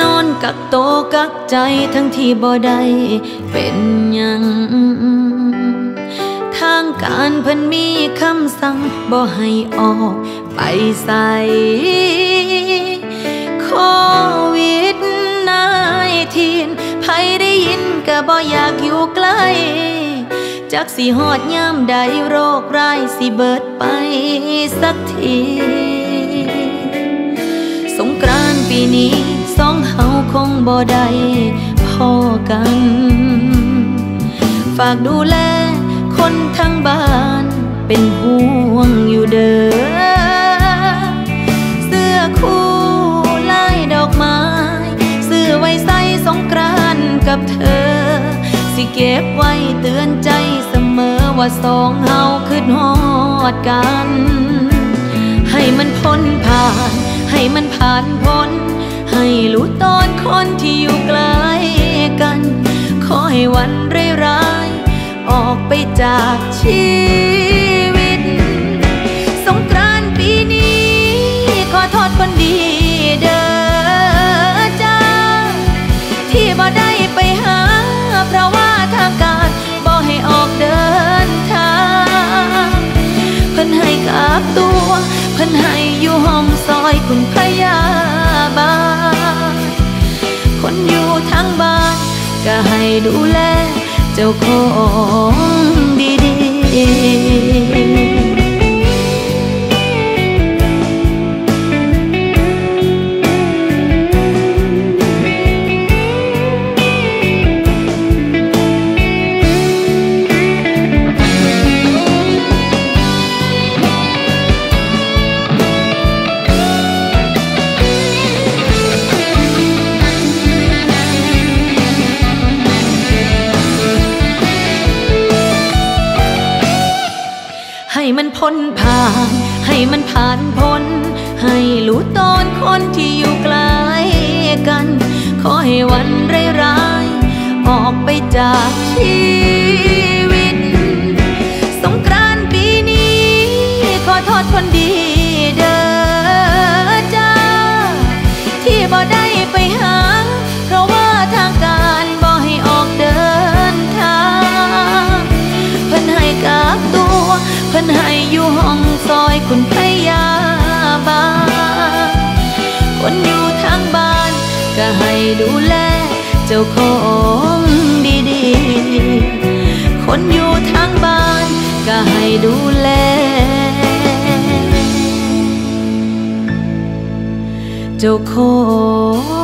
นอนกักโตกักใจทั้งที่บ่ได้เป็นหยังทางการเพิ่นมีคำสั่งบ่ให้ออกไปใส่โควิด-19ใครได้ยินก็บ่อยากอยู่ใกล้จักสิฮอดยามใดโรคร้ายสิเบิดไปสักทีสงกรานต์ปีนี้สองเฮาคงบ่ได้พอกันฝากดูแลคนทั้งบ้านเป็นห่วงอยู่เด้อเสื้อคู่ลายดอกไม้ซื้อไว้ใส่สงกรานต์กับเธอสิเก็บไว้เตือนใจเสมอว่าสองเฮาคิดฮอดกันให้มันพ้นผ่านให้มันผ่านพ้นให้รู้ตอนคนที่อยู่ไกลกันขอให้วันร้ายๆออกไปจากชีวิตสงกรานต์ปีนี้ขอโทษคนดีเด้อจ้าที่บ่ได้ไปหาเพราะว่าทางการบ่ให้ออกเดินทางเพิ่นให้กักตัวเพิ่นให้อยู่ห้องซอยคุณพยาบาลคนอยู่ทางบ้านก็ให้ดูแลเจ้าของดีๆให้มันพ้นผ่านให้มันผ่านพ้นให้รู้ตอนคนที่อยู่ไกลกันขอให้วันร้ายๆออกไปจากชีวิตสงกรานต์ปีนี้ขอโทษคนดีเด้อจ้าที่บ่ได้ไปหาเพราะว่าทางการบ่ให้ออกเดินทางเพิ่นให้กักตัวเพิ่นให้อยู่ห้องซอยคุณพยาบาลคนอยู่ทางบ้านก็ให้ดูแลเจ้าของดีๆคนอยู่ทางบ้านก็ให้ดูแลเจ้าของ